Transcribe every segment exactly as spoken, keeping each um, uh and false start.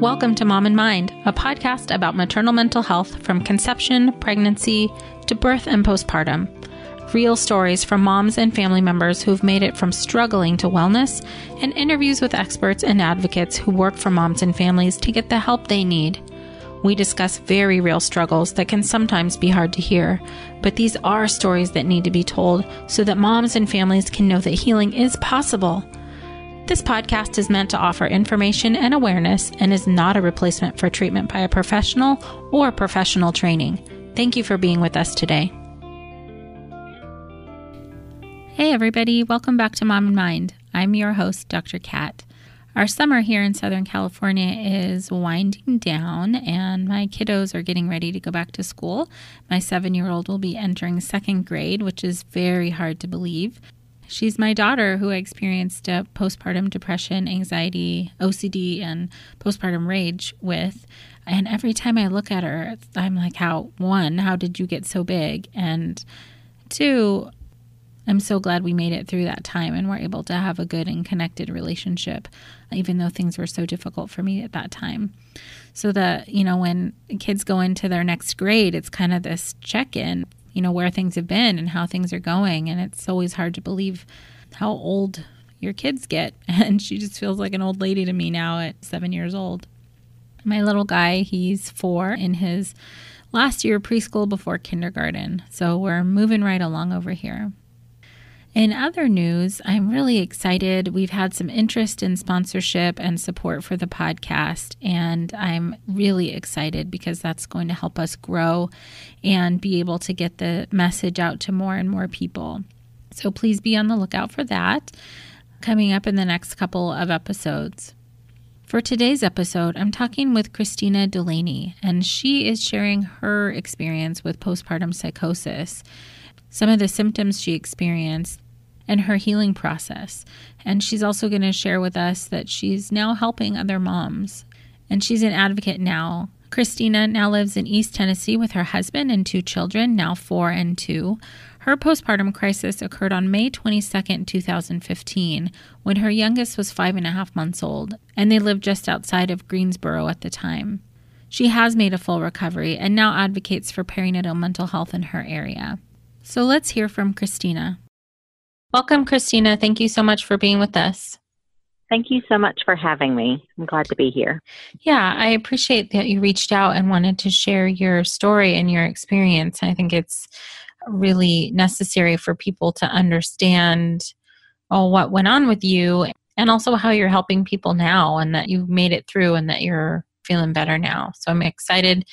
Welcome to Mom and Mind, a podcast about maternal mental health from conception, pregnancy, to birth and postpartum. Real stories from moms and family members who've made it from struggling to wellness, and interviews with experts and advocates who work for moms and families to get the help they need. We discuss very real struggles that can sometimes be hard to hear, but these are stories that need to be told so that moms and families can know that healing is possible. This podcast is meant to offer information and awareness and is not a replacement for treatment by a professional or professional training. Thank you for being with us today. Hey everybody, welcome back to Mom and Mind. I'm your host, Doctor Kat. Our summer here in Southern California is winding down and my kiddos are getting ready to go back to school. My seven-year-old will be entering second grade, which is very hard to believe. She's my daughter who experienced uh, postpartum depression, anxiety, O C D, and postpartum rage with. And every time I look at her, I'm like, how, one, how did you get so big? And two, I'm so glad we made it through that time and were able to have a good and connected relationship, even though things were so difficult for me at that time. So that, you know, when kids go into their next grade, it's kind of this check-in. You know, where things have been and how things are going. And it's always hard to believe how old your kids get. And she just feels like an old lady to me now at seven years old. My little guy, he's four in his last year of preschool before kindergarten. So we're moving right along over here. In other news, I'm really excited. We've had some interest in sponsorship and support for the podcast, and I'm really excited because that's going to help us grow and be able to get the message out to more and more people. So please be on the lookout for that coming up in the next couple of episodes. For today's episode, I'm talking with Kristina Dulaney, and she is sharing her experience with postpartum psychosis, some of the symptoms she experienced, and her healing process. And she's also going to share with us that she's now helping other moms. And she's an advocate now. Kristina now lives in East Tennessee with her husband and two children, now four and two. Her postpartum crisis occurred on May twenty-second, two thousand fifteen, when her youngest was five and a half months old, and they lived just outside of Greensboro at the time. She has made a full recovery and now advocates for perinatal mental health in her area. So let's hear from Kristina. Welcome, Kristina. Thank you so much for being with us. Thank you so much for having me. I'm glad to be here. Yeah, I appreciate that you reached out and wanted to share your story and your experience. I think it's really necessary for people to understand all what went on with you and also how you're helping people now and that you've made it through and that you're feeling better now. So I'm excited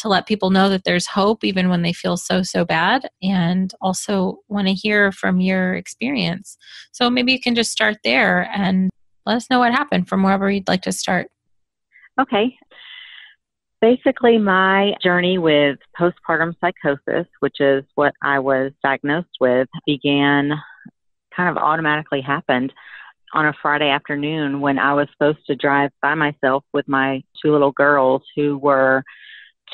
to let people know that there's hope even when they feel so, so bad, and also want to hear from your experience. So maybe you can just start there and let us know what happened from wherever you'd like to start. Okay. Basically, my journey with postpartum psychosis, which is what I was diagnosed with, began kind of automatically happened on a Friday afternoon when I was supposed to drive by myself with my two little girls who were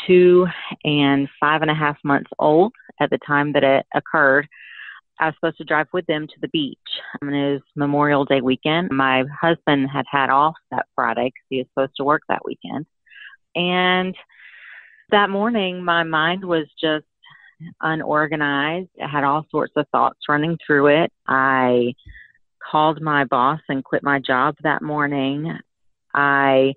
two and five and a half months old at the time that it occurred. I was supposed to drive with them to the beach. I mean, it was Memorial Day weekend. My husband had had off that Friday because he was supposed to work that weekend. And that morning, my mind was just unorganized. I had all sorts of thoughts running through it. I called my boss and quit my job that morning. I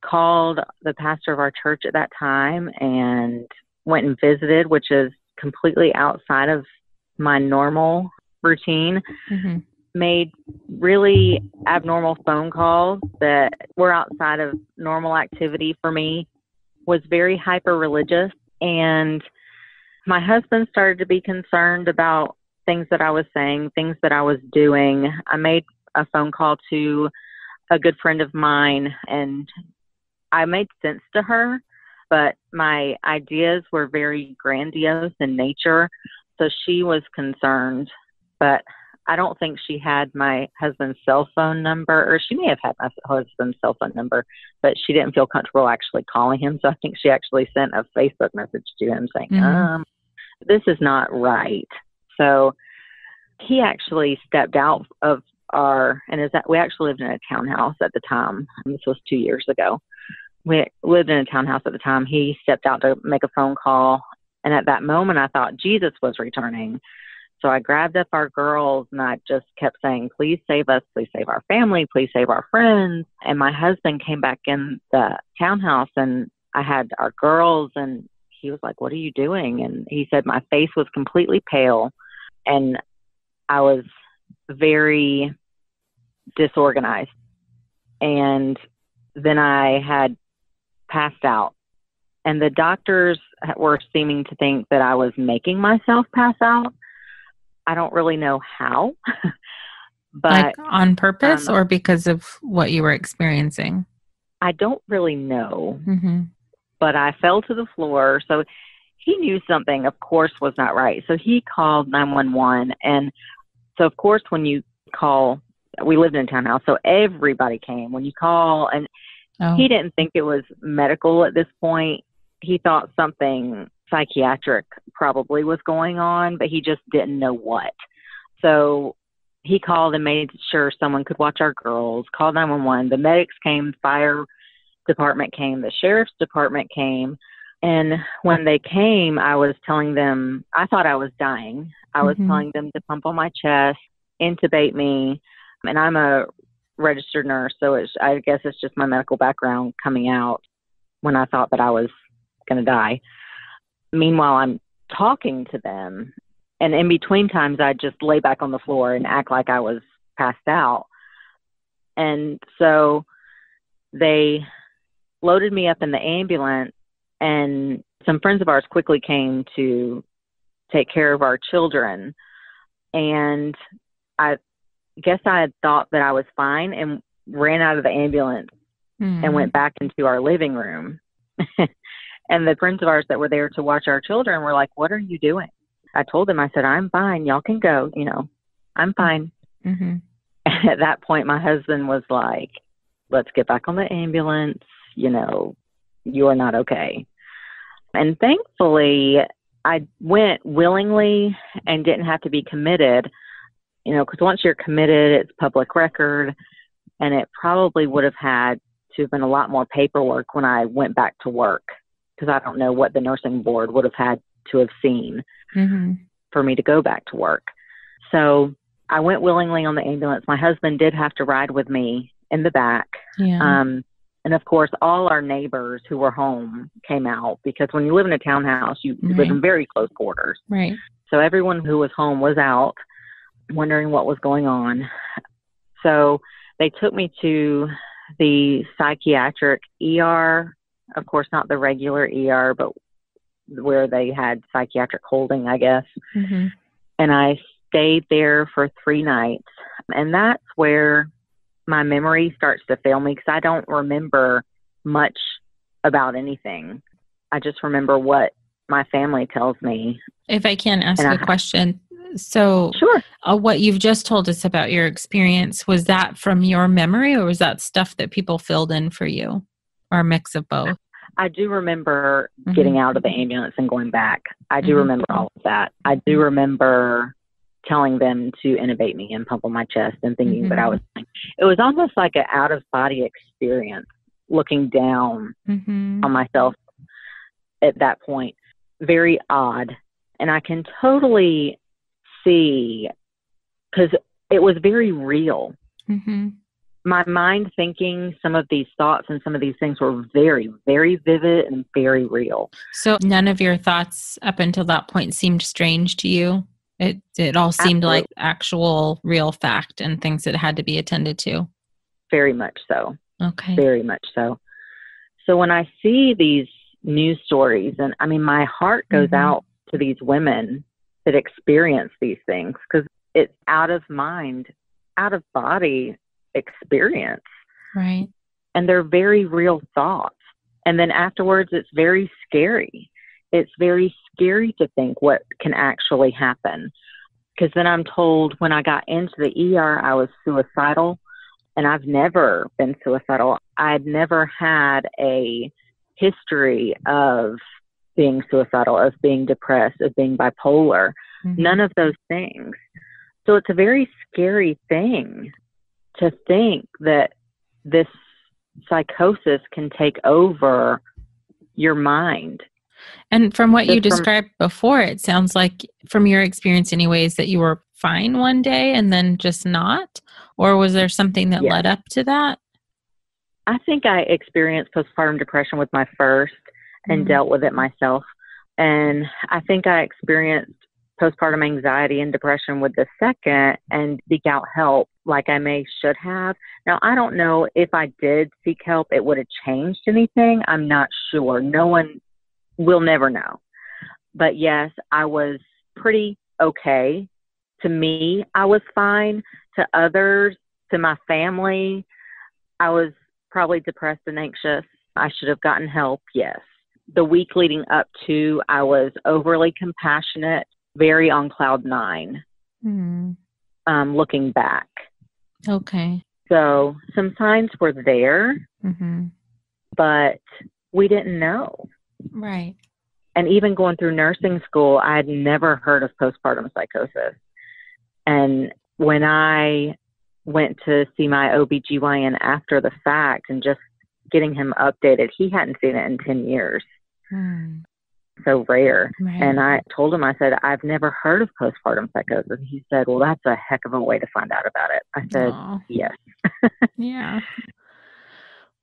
called the pastor of our church at that time and went and visited, which is completely outside of my normal routine, mm-hmm. made really abnormal phone calls that were outside of normal activity for me, was very hyper-religious. And my husband started to be concerned about things that I was saying, things that I was doing. I made a phone call to a good friend of mine, and I made sense to her, but my ideas were very grandiose in nature, so she was concerned. But I don't think she had my husband's cell phone number, or she may have had my husband's cell phone number, but she didn't feel comfortable actually calling him, so I think she actually sent a Facebook message to him saying, mm-hmm. um, this is not right. So he actually stepped out of are, and is that we actually lived in a townhouse at the time, and this was two years ago. We lived in a townhouse at the time. He stepped out to make a phone call. And at that moment, I thought Jesus was returning. So I grabbed up our girls and I just kept saying, please save us, please save our family, please save our friends. And my husband came back in the townhouse and I had our girls and he was like, what are you doing? And he said, my face was completely pale and I was very disorganized. And then I had passed out. And the doctors were seeming to think that I was making myself pass out. I don't really know how, but like on purpose um, or because of what you were experiencing? I don't really know, mm-hmm. but I fell to the floor. So he knew something, of course, was not right. So he called nine one one. And so, of course, when you call, we lived in a townhouse, so everybody came. When you call, and oh. he didn't think it was medical at this point. He thought something psychiatric probably was going on, but he just didn't know what. So he called and made sure someone could watch our girls, called nine one one. The medics came, the fire department came, the sheriff's department came. And when they came, I was telling them, I thought I was dying. I was mm-hmm. telling them to pump on my chest, intubate me. And I'm a registered nurse, so it's, I guess it's just my medical background coming out when I thought that I was going to die. Meanwhile, I'm talking to them. And in between times, I just lay back on the floor and act like I was passed out. And so they loaded me up in the ambulance, and some friends of ours quickly came to take care of our children. And I guess I had thought that I was fine and ran out of the ambulance mm. and went back into our living room. And the friends of ours that were there to watch our children were like, what are you doing? I told them, I said, I'm fine. Y'all can go. You know, I'm fine. Mm-hmm. And at that point, my husband was like, let's get back on the ambulance. You know, you are not okay. And thankfully, I went willingly and didn't have to be committed, you know, because once you're committed, it's public record. And it probably would have had to have been a lot more paperwork when I went back to work, because I don't know what the nursing board would have had to have seen mm-hmm. for me to go back to work. So I went willingly on the ambulance. My husband did have to ride with me in the back. Yeah. Um, and of course, all our neighbors who were home came out, because when you live in a townhouse, you right. live in very close quarters. Right. So everyone who was home was out wondering what was going on. So they took me to the psychiatric E R. Of course, not the regular E R, but where they had psychiatric holding, I guess. Mm-hmm. And I stayed there for three nights. And that's where my memory starts to fail me, because I don't remember much about anything. I just remember what my family tells me. If I can ask and you I, a question. So sure. uh, what you've just told us about your experience, was that from your memory, or was that stuff that people filled in for you? Or a mix of both? I do remember mm-hmm. getting out of the ambulance and going back. I do mm-hmm. remember all of that. I do remember telling them to intubate me and pump on my chest and thinking mm-hmm. that I was dying. It was almost like an out-of-body experience, looking down mm-hmm. on myself at that point. Very odd. And I can totally see, because it was very real. Mm-hmm. My mind thinking some of these thoughts and some of these things were very, very vivid and very real. So none of your thoughts up until that point seemed strange to you? It it all seemed Absolutely. Like actual real fact and things that had to be attended to? Very much so. Okay. Very much so. So when I see these news stories, and I mean, my heart goes mm-hmm. out to these women that experience these things, because it's out of mind, out of body experience. Right. And they're very real thoughts. And then afterwards, it's very scary. It's very scary to think what can actually happen. Because then I'm told when I got into the E R, I was suicidal. And I've never been suicidal. I've never had a history of being suicidal, of being depressed, of being bipolar, mm-hmm. none of those things. So it's a very scary thing. to think that this psychosis can take over your mind. And from what Just you described from, before, it sounds like from your experience anyways, that you were fine one day and then just not? Or was there something that yeah. led up to that? I think I experienced postpartum depression with my first and mm-hmm. dealt with it myself. And I think I experienced postpartum anxiety and depression with the second and seek out help like I may should have. Now, I don't know if I did seek help, it would have changed anything. I'm not sure. No one will never know. But yes, I was pretty okay. To me, I was fine. To others, to my family, I was probably depressed and anxious. I should have gotten help, yes. The week leading up to, I was overly compassionate, very on cloud nine, mm. um, looking back. Okay. So some signs were there, mm-hmm. but we didn't know. Right. And even going through nursing school, I had never heard of postpartum psychosis. And when I went to see my O B G Y N after the fact and just getting him updated, he hadn't seen it in ten years. Hmm. So rare. Right. And I told him, I said, I've never heard of postpartum psychosis. He said, well, that's a heck of a way to find out about it. I said, Aww. Yes. Yeah.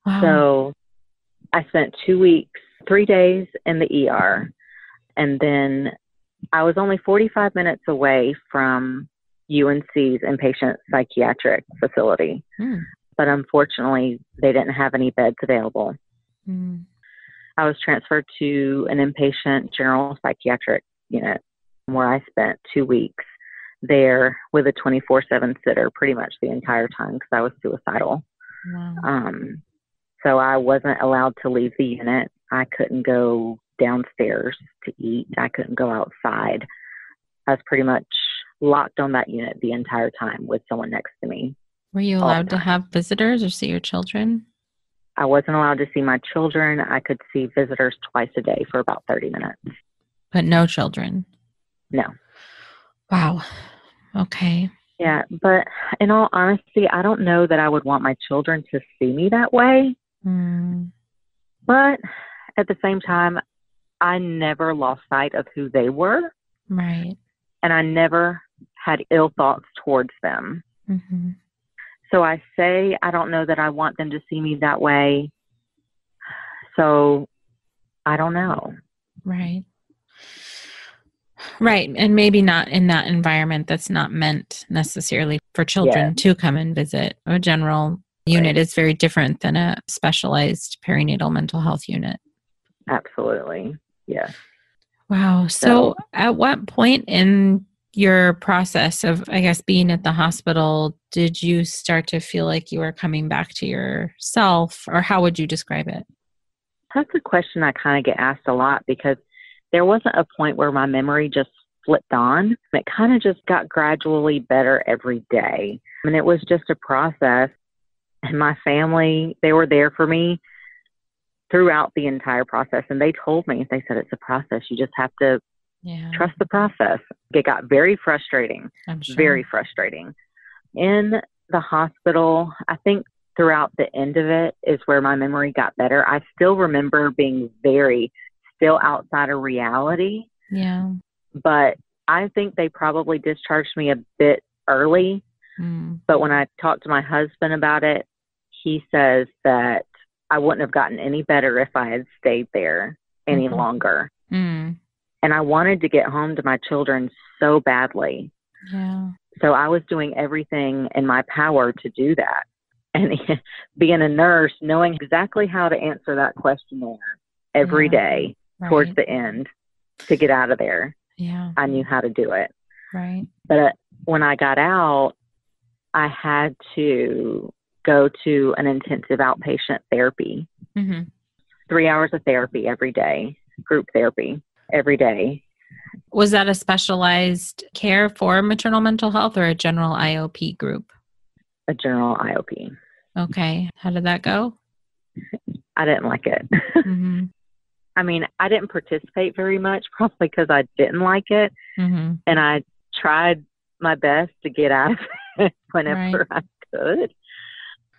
Wow. So I spent two weeks, three days in the E R. And then I was only forty-five minutes away from U N C's inpatient psychiatric facility. Hmm. But unfortunately, they didn't have any beds available. Hmm. I was transferred to an inpatient general psychiatric unit where I spent two weeks there with a twenty-four seven sitter pretty much the entire time because I was suicidal. Wow. Um, so I wasn't allowed to leave the unit. I couldn't go downstairs to eat. I couldn't go outside. I was pretty much locked on that unit the entire time with someone next to me. Were you allowed to have visitors or see your children? I wasn't allowed to see my children. I could see visitors twice a day for about thirty minutes. But no children? No. Wow. Okay. Yeah. But in all honesty, I don't know that I would want my children to see me that way. Mm. But at the same time, I never lost sight of who they were. Right. And I never had ill thoughts towards them. Mm-hmm. So I say, I don't know that I want them to see me that way. So I don't know. Right. Right. And maybe not in that environment that's not meant necessarily for children yeah. to come and visit. A general unit right. is very different than a specialized perinatal mental health unit. Absolutely. Yeah. Wow. So, so at what point in your process of, I guess, being at the hospital, did you start to feel like you were coming back to yourself, or how would you describe it? That's a question I kind of get asked a lot because there wasn't a point where my memory just flipped on. It kind of just got gradually better every day. I mean, it was just a process, and my family, they were there for me throughout the entire process. And they told me, they said, it's a process. You just have to yeah. trust the process. It got very frustrating, I'm sure. very frustrating. In the hospital, I think throughout the end of it is where my memory got better. I still remember being very still outside of reality. Yeah. But I think they probably discharged me a bit early. Mm. But when I talked to my husband about it, he says that I wouldn't have gotten any better if I had stayed there any mm-hmm. longer. Mm. And I wanted to get home to my children so badly. Yeah. So I was doing everything in my power to do that. And being a nurse, knowing exactly how to answer that questionnaire every yeah. day right. towards the end to get out of there. Yeah. I knew how to do it. Right. But when I got out, I had to go to an intensive outpatient therapy, mm-hmm. three hours of therapy every day, group therapy every day. Was that a specialized care for maternal mental health or a general I O P group? A general I O P. Okay. How did that go? I didn't like it. Mm-hmm. I mean, I didn't participate very much, probably because I didn't like it. Mm-hmm. And I tried my best to get out of it whenever right. I good.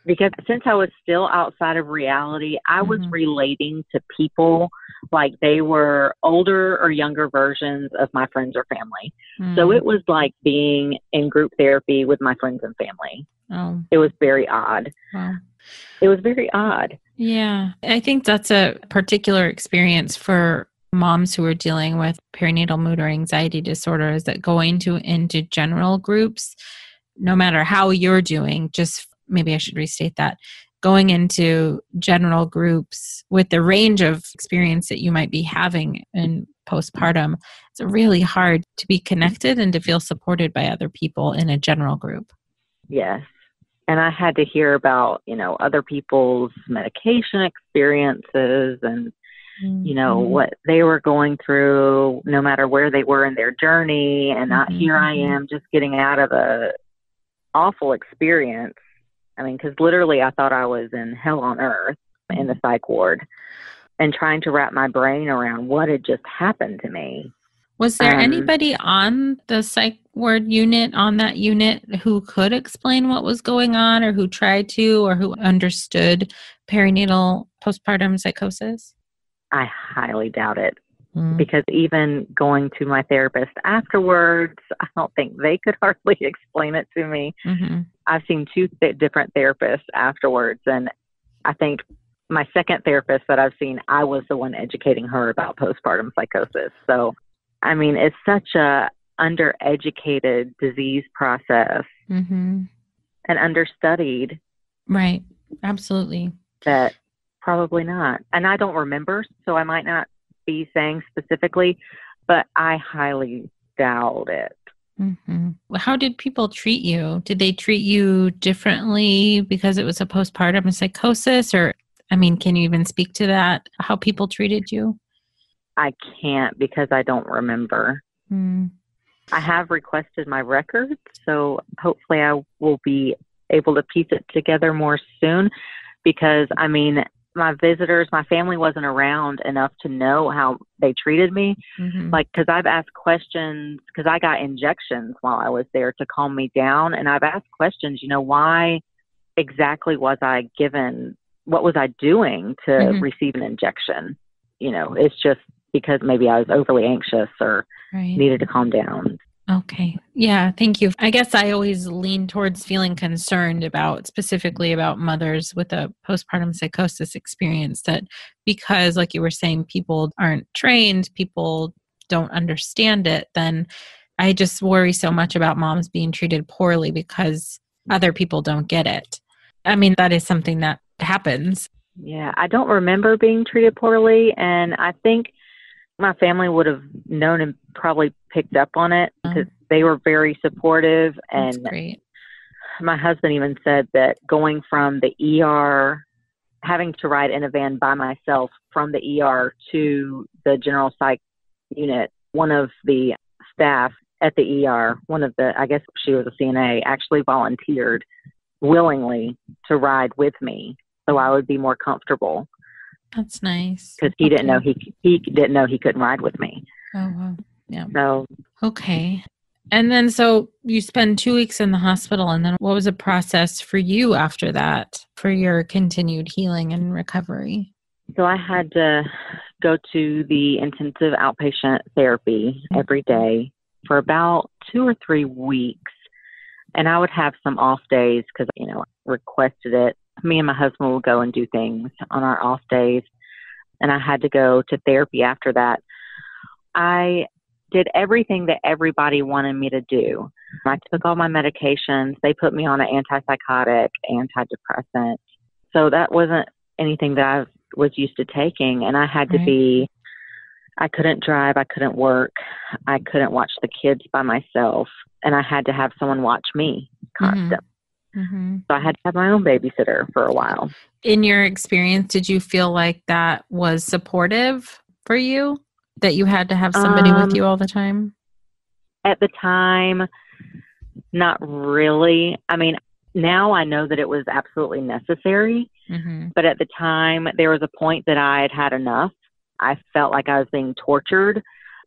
Because since I was still outside of reality, I was mm-hmm. relating to people like they were older or younger versions of my friends or family. Mm-hmm. So it was like being in group therapy with my friends and family. Oh. It was very odd. Wow. It was very odd. Yeah. I think that's a particular experience for moms who are dealing with perinatal mood or anxiety disorder, is that going to into general groups, no matter how you're doing, just maybe I should restate that, going into general groups with the range of experience that you might be having in postpartum, it's really hard to be connected and to feel supported by other people in a general group. Yes. And I had to hear about, you know, other people's medication experiences and, mm-hmm. you know, what they were going through, no matter where they were in their journey. And mm-hmm. I, here I am just getting out of a awful experience. I mean, because literally I thought I was in hell on earth in the psych ward and trying to wrap my brain around what had just happened to me. Was there um, anybody on the psych ward unit, on that unit, who could explain what was going on or who tried to or who understood perinatal postpartum psychosis? I highly doubt it. Because even going to my therapist afterwards, I don't think they could hardly explain it to me. Mm-hmm. I've seen two th- different therapists afterwards. And I think my second therapist that I've seen, I was the one educating her about postpartum psychosis. So, I mean, it's such a undereducated disease process mm-hmm. and understudied. Right. Absolutely. That probably not. And I don't remember, so I might not be saying specifically, but I highly doubt it. Mm-hmm. Well, how did people treat you? Did they treat you differently because it was a postpartum psychosis? Or, I mean, can you even speak to that, how people treated you? I can't because I don't remember. Mm. I have requested my records, so hopefully I will be able to piece it together more soon because, I mean, my visitors, my family wasn't around enough to know how they treated me. Mm-hmm. Like, cause I've asked questions, cause I got injections while I was there to calm me down. And I've asked questions, you know, why exactly was I given, what was I doing to mm-hmm. receive an injection? You know, it's just because maybe I was overly anxious or right. needed to calm down. Okay. Yeah. Thank you. I guess I always lean towards feeling concerned about, specifically about mothers with a postpartum psychosis experience, that because, like you were saying, people aren't trained, people don't understand it, then I just worry so much about moms being treated poorly because other people don't get it. I mean, that is something that happens. Yeah. I don't remember being treated poorly. And I think my family would have known and probably picked up on it because they were very supportive. That's and great. My husband even said that going from the E R, having to ride in a van by myself from the E R to the general psych unit, one of the staff at the E R, one of the, I guess she was a C N A, actually volunteered willingly to ride with me so I would be more comfortable. That's nice. Because he okay. didn't know he he didn't know he couldn't ride with me. Oh wow. Yeah. So okay. And then so you spend two weeks in the hospital, and then what was the process for you after that for your continued healing and recovery? So I had to go to the intensive outpatient therapy every day for about two or three weeks. And I would have some off days because, you know, I requested it. Me and my husband would go and do things on our off days. And I had to go to therapy after that. I did everything that everybody wanted me to do. I took all my medications. They put me on an antipsychotic, antidepressant. So that wasn't anything that I was used to taking. And I had right. to be, I couldn't drive. I couldn't work. I couldn't watch the kids by myself. And I had to have someone watch me constantly. Mm-hmm. Mm-hmm. So I had to have my own babysitter for a while. In your experience, did you feel like that was supportive for you, that you had to have somebody um, with you all the time? At the time, not really. I mean, now I know that it was absolutely necessary, mm-hmm. but at the time, there was a point that I had had enough. I felt like I was being tortured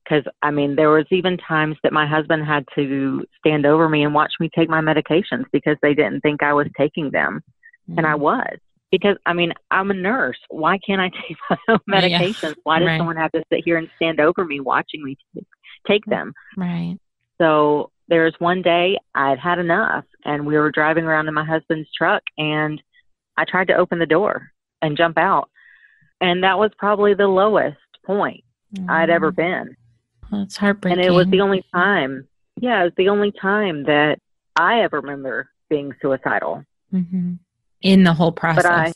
Because, I mean, there was even times that my husband had to stand over me and watch me take my medications because they didn't think I was taking them. Mm-hmm. And I was. Because, I mean, I'm a nurse. Why can't I take my own medications? Yeah. Why does right. someone have to sit here and stand over me watching me t- take them? Right. So there was one day I'd had enough, and we were driving around in my husband's truck, and I tried to open the door and jump out. And that was probably the lowest point mm-hmm. I'd ever been. Well, it's heartbreaking. And it was the only time, yeah, it was the only time that I ever remember being suicidal. Mm-hmm. In the whole process. But I,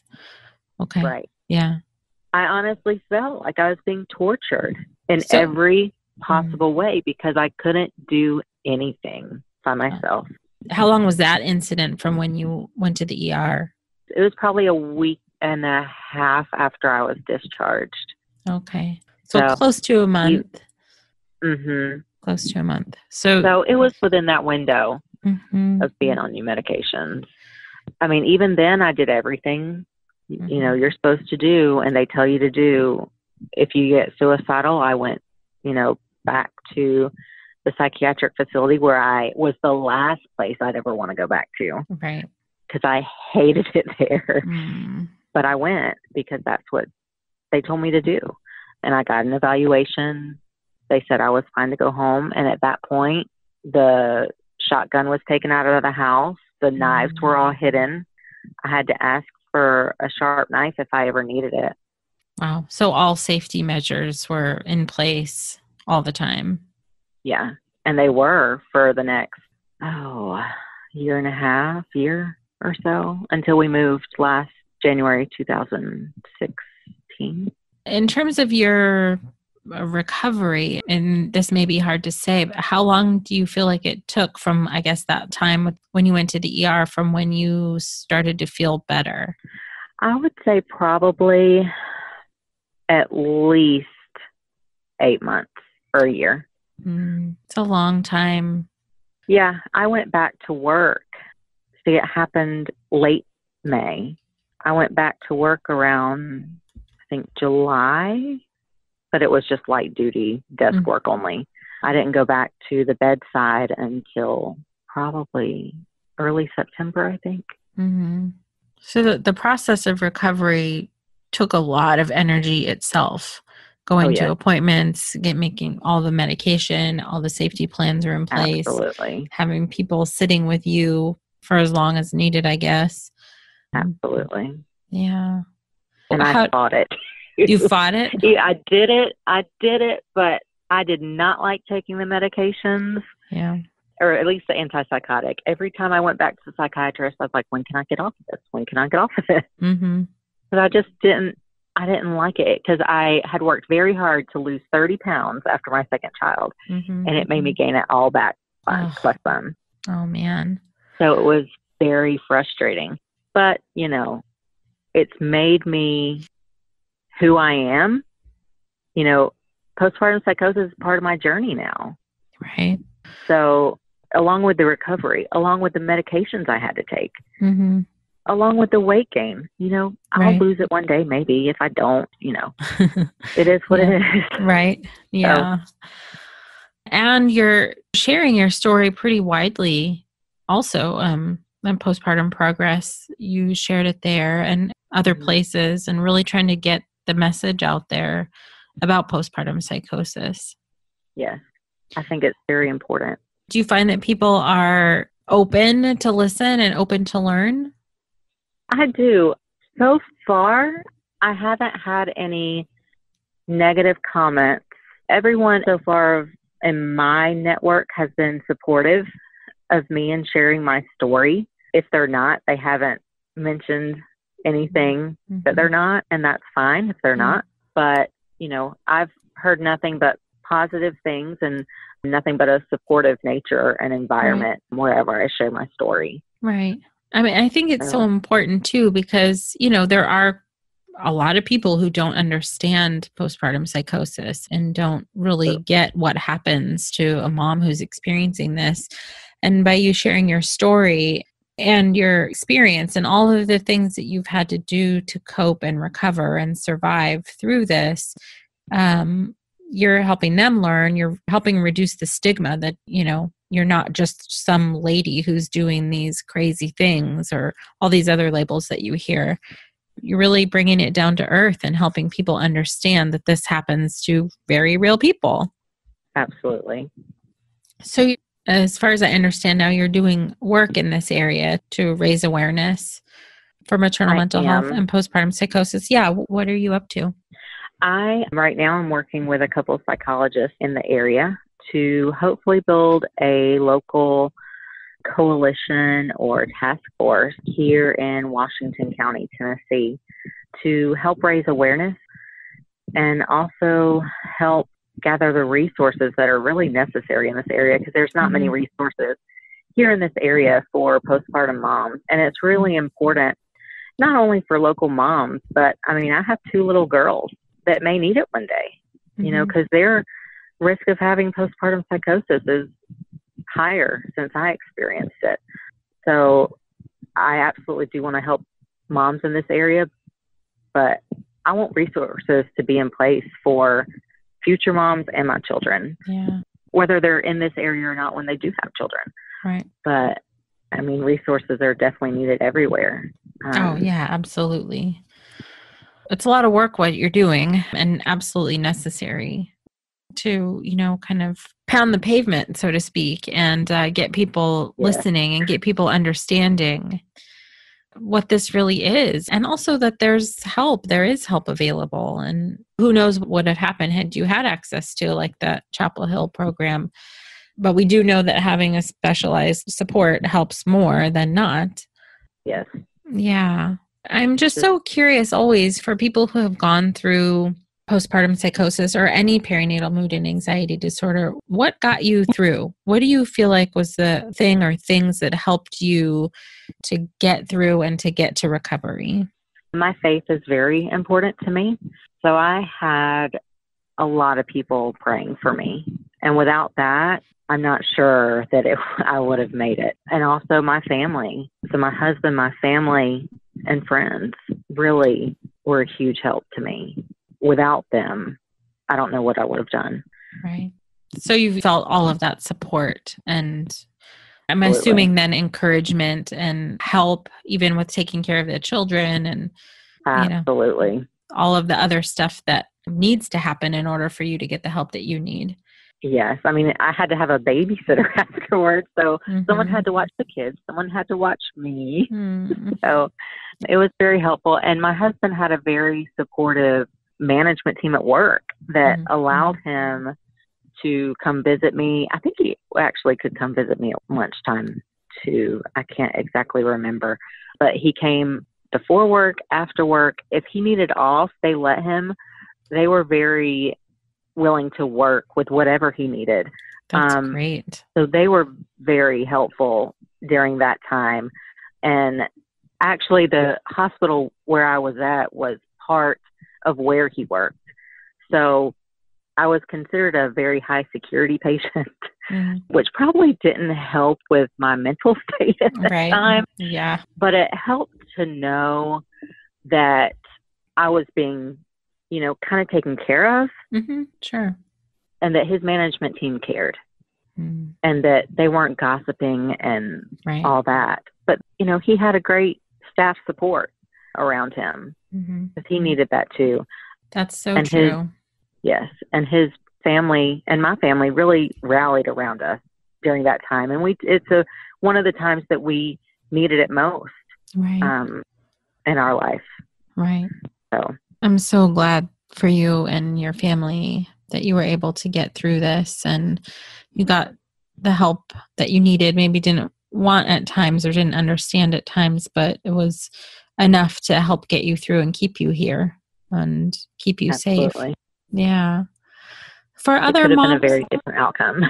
okay. Right. Yeah. I honestly felt like I was being tortured in so, every possible mm-hmm. way because I couldn't do anything by myself. How long was that incident from when you went to the E R? It was probably a week and a half after I was discharged. Okay. So, so close to a month. You, Mm-hmm. Close to a month. So, so it was within that window mm-hmm. of being on new medications. I mean, even then I did everything, mm-hmm. you know, you're supposed to do and they tell you to do. If you get suicidal, I went, you know, back to the psychiatric facility where I was the last place I'd ever want to go back to. Right. Because I hated it there. Mm. But I went because that's what they told me to do. And I got an evaluation. They said I was fine to go home. And at that point, the shotgun was taken out of the house. The mm-hmm. knives were all hidden. I had to ask for a sharp knife if I ever needed it. Wow. So all safety measures were in place all the time. Yeah. And they were for the next, oh, year and a half, year or so until we moved last January, two thousand sixteen. In terms of your recovery, and this may be hard to say, but how long do you feel like it took from, I guess, that time when you went to the E R from when you started to feel better? I would say probably at least eight months or a year. Mm, it's a long time. Yeah. I went back to work. See, it happened late May. I went back to work around, I think, July. But it was just light duty desk mm-hmm. work only. I didn't go back to the bedside until probably early September, I think. Mm-hmm. So the, the process of recovery took a lot of energy itself, going oh, yeah. to appointments, get making all the medication, all the safety plans are in place. Absolutely. Having people sitting with you for as long as needed, I guess. Absolutely. Yeah. And well, I how- fought it. You fought it? Yeah, I did it. I did it, but I did not like taking the medications. Yeah. Or at least the antipsychotic. Every time I went back to the psychiatrist, I was like, when can I get off of this? When can I get off of it? Mm-hmm. But I just didn't, I didn't like it because I had worked very hard to lose thirty pounds after my second child. Mm-hmm. And it made me gain it all back oh. plus one. Oh, man. So it was very frustrating. But, you know, it's made me who I am. You know, postpartum psychosis is part of my journey now. Right. So along with the recovery, along with the medications I had to take, mm-hmm. along with the weight gain, you know, right. I'll lose it one day, maybe. If I don't, you know, it is what yeah. it is. Right. Yeah. So. And you're sharing your story pretty widely also. Um, and Postpartum Progress, you shared it there and other places, and really trying to get the message out there about postpartum psychosis. Yes, I think it's very important. Do you find that people are open to listen and open to learn? I do. So far, I haven't had any negative comments. Everyone so far in my network has been supportive of me and sharing my story. If they're not, they haven't mentioned anything mm-hmm. that they're not, and that's fine if they're mm-hmm. not. But, you know, I've heard nothing but positive things and nothing but a supportive nature and environment right. wherever I share my story. Right. I mean, I think it's so, so important too, because, you know, there are a lot of people who don't understand postpartum psychosis and don't really get what happens to a mom who's experiencing this. And by you sharing your story and your experience and all of the things that you've had to do to cope and recover and survive through this, um, you're helping them learn, you're helping reduce the stigma that, you know, you're not just some lady who's doing these crazy things or all these other labels that you hear. You're really bringing it down to earth and helping people understand that this happens to very real people. Absolutely. So as far as I understand now, you're doing work in this area to raise awareness for maternal I mental am. health and postpartum psychosis. Yeah. What are you up to? I, right now, I'm working with a couple of psychologists in the area to hopefully build a local coalition or task force here in Washington County, Tennessee, to help raise awareness and also help gather the resources that are really necessary in this area, because there's not many resources here in this area for postpartum moms. And it's really important, not only for local moms, but I mean, I have two little girls that may need it one day, you know, because they're risk of having postpartum psychosis is higher since I experienced it. So I absolutely do want to help moms in this area, but I want resources to be in place for future moms and my children, yeah. whether they're in this area or not when they do have children. Right. But I mean, resources are definitely needed everywhere. Um, oh yeah, absolutely. It's a lot of work what you're doing, and absolutely necessary to, you know, kind of pound the pavement, so to speak, and uh, get people yeah. listening and get people understanding what this really is. And also that there's help, there is help available. And who knows what would have happened had you had access to like that Chapel Hill program. But we do know that having a specialized support helps more than not. Yes. Yeah. I'm just so curious always for people who have gone through postpartum psychosis or any perinatal mood and anxiety disorder. What got you through? What do you feel like was the thing or things that helped you to get through and to get to recovery? My faith is very important to me. So I had a lot of people praying for me. And without that, I'm not sure that it, I would have made it. And also my family. So my husband, my family, and friends really were a huge help to me. Without them, I don't know what I would have done. Right. So you felt all of that support and I'm Absolutely. assuming then encouragement and help, even with taking care of the children and Absolutely. you know, all of the other stuff that needs to happen in order for you to get the help that you need. Yes. I mean, I had to have a babysitter afterwards. So mm-hmm. someone had to watch the kids. Someone had to watch me. Mm-hmm. So it was very helpful. And my husband had a very supportive management team at work that mm-hmm. allowed him to come visit me. I think he actually could come visit me at lunchtime too. I can't exactly remember, but he came before work, after work. If he needed off, they let him. They were very willing to work with whatever he needed. That's um, great. So they were very helpful during that time. And actually the hospital where I was at was part of where he worked. So I was considered a very high security patient, mm. which probably didn't help with my mental state at the right. time. Yeah. But it helped to know that I was being, you know, kind of taken care of. Mm-hmm. Sure. And that his management team cared mm. and that they weren't gossiping and right. all that. But, you know, he had a great staff support around him. Mm-hmm. Because he needed that too. That's so and true. His, yes. And his family and my family really rallied around us during that time. And we, it's a, one of the times that we needed it most right. um, in our life. Right. So I'm so glad for you and your family that you were able to get through this and you got the help that you needed, maybe didn't want at times or didn't understand at times, but it was enough to help get you through and keep you here and keep you Absolutely. safe. Yeah. For it other could have moms, been a very different outcome.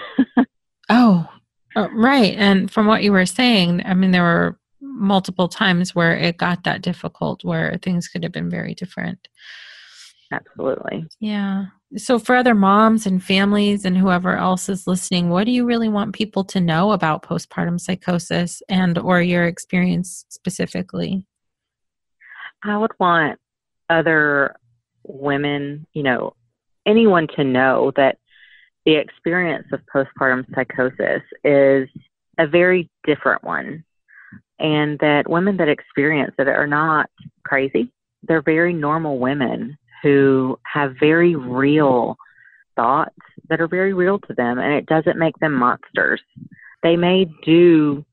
oh, oh, right. And from what you were saying, I mean, there were multiple times where it got that difficult, where things could have been very different. Absolutely. Yeah. So for other moms and families and whoever else is listening, what do you really want people to know about postpartum psychosis and or your experience specifically? I would want other women, you know, anyone to know that the experience of postpartum psychosis is a very different one, and that women that experience it are not crazy. They're very normal women who have very real thoughts that are very real to them, and it doesn't make them monsters. They may do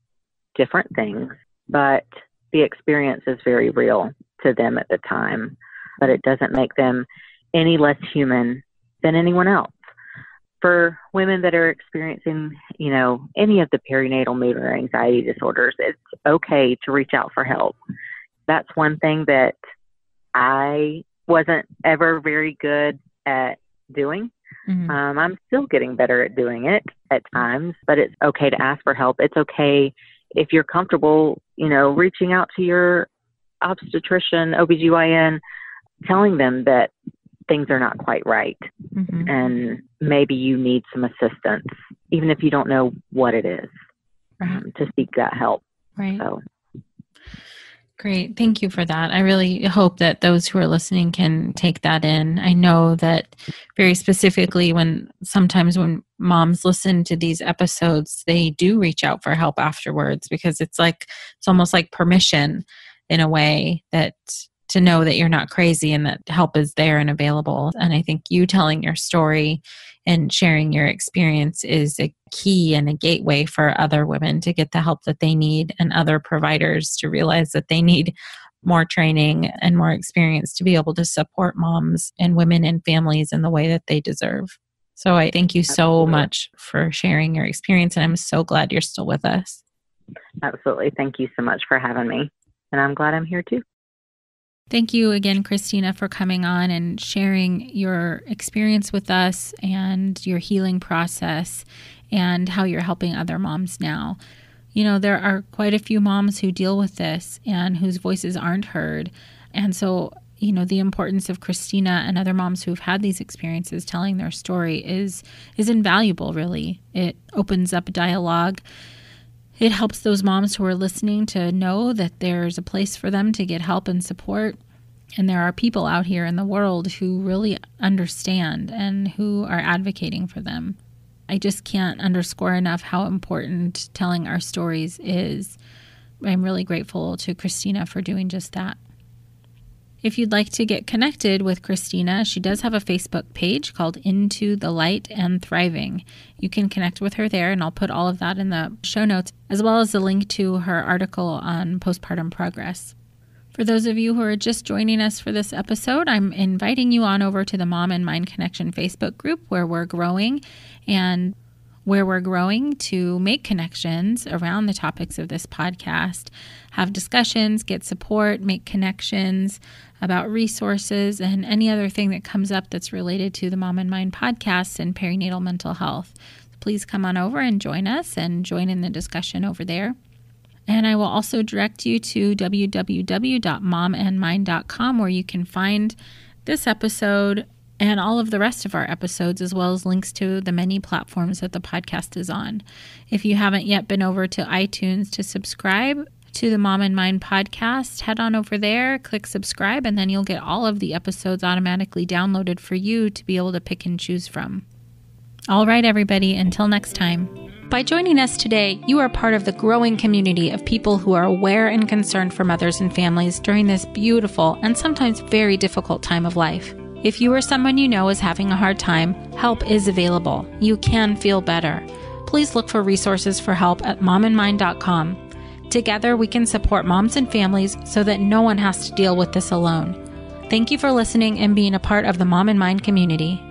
different things, but the experience is very real to them at the time, but it doesn't make them any less human than anyone else. For women that are experiencing, you know, any of the perinatal mood or anxiety disorders, it's okay to reach out for help. That's one thing that I wasn't ever very good at doing. Mm-hmm. Um, I'm still getting better at doing it at times, but it's okay to ask for help. It's okay if you're comfortable, you know, reaching out to your obstetrician, O B G Y N, telling them that things are not quite right. Mm-hmm. And maybe you need some assistance, even if you don't know what it is, right. um, to seek that help. Right. So. Great. Thank you for that. I really hope that those who are listening can take that in. I know that very specifically when sometimes when moms listen to these episodes, they do reach out for help afterwards, because it's like, it's almost like permission in a way that to know that you're not crazy and that help is there and available. And I think you telling your story and sharing your experience is a key and a gateway for other women to get the help that they need, and other providers to realize that they need more training and more experience to be able to support moms and women and families in the way that they deserve. So I thank you so Absolutely. Much for sharing your experience, and I'm so glad you're still with us. Absolutely. Thank you so much for having me. And I'm glad I'm here too. Thank you again, Kristina, for coming on and sharing your experience with us and your healing process and how you're helping other moms now. You know, there are quite a few moms who deal with this and whose voices aren't heard. And so, you know, the importance of Kristina and other moms who've had these experiences telling their story is is invaluable, really. It opens up dialogue. It helps those moms who are listening to know that there's a place for them to get help and support. And there are people out here in the world who really understand and who are advocating for them. I just can't underscore enough how important telling our stories is. I'm really grateful to Kristina for doing just that. If you'd like to get connected with Kristina, she does have a Facebook page called Into the Light and Thriving. You can connect with her there, and I'll put all of that in the show notes, as well as the link to her article on postpartum progress. For those of you who are just joining us for this episode, I'm inviting you on over to the Mom and Mind Connection Facebook group, where we're growing and where we're growing to make connections around the topics of this podcast, have discussions, get support, make connections about resources and any other thing that comes up that's related to the Mom and Mind podcast and perinatal mental health. Please come on over and join us and join in the discussion over there. And I will also direct you to w w w dot mom and mind dot com, where you can find this episode and all of the rest of our episodes, as well as links to the many platforms that the podcast is on. If you haven't yet been over to iTunes to subscribe to the Mom and Mind podcast, head on over there, click subscribe, and then you'll get all of the episodes automatically downloaded for you to be able to pick and choose from. All right, everybody, until next time. By joining us today, you are part of the growing community of people who are aware and concerned for mothers and families during this beautiful and sometimes very difficult time of life. If you or someone you know is having a hard time, help is available. You can feel better. Please look for resources for help at mom and mind dot com. Together, we can support moms and families so that no one has to deal with this alone. Thank you for listening and being a part of the Mom and Mind community.